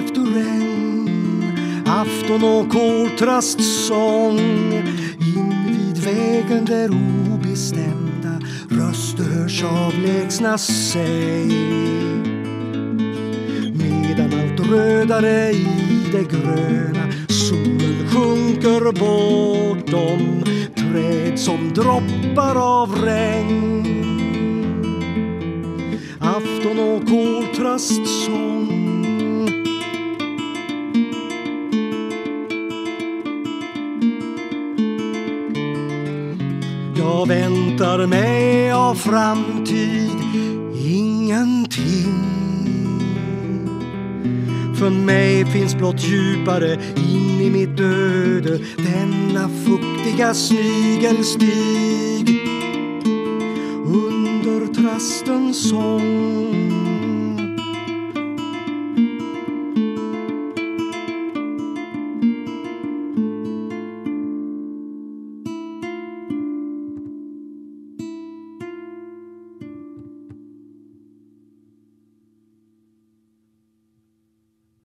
svepte regn, afton och koltrastsång. Invid vägen där obestämda röster hörs avlägsna sig, medan allt rödare i det gröna solen sjunker bortom träd som droppar av regn. Afton och koltrastsång. Jag väntar mig av framtid ingenting. För mig finns blott djupare in i mitt öde denna fuktiga snigelstig under trastens sång.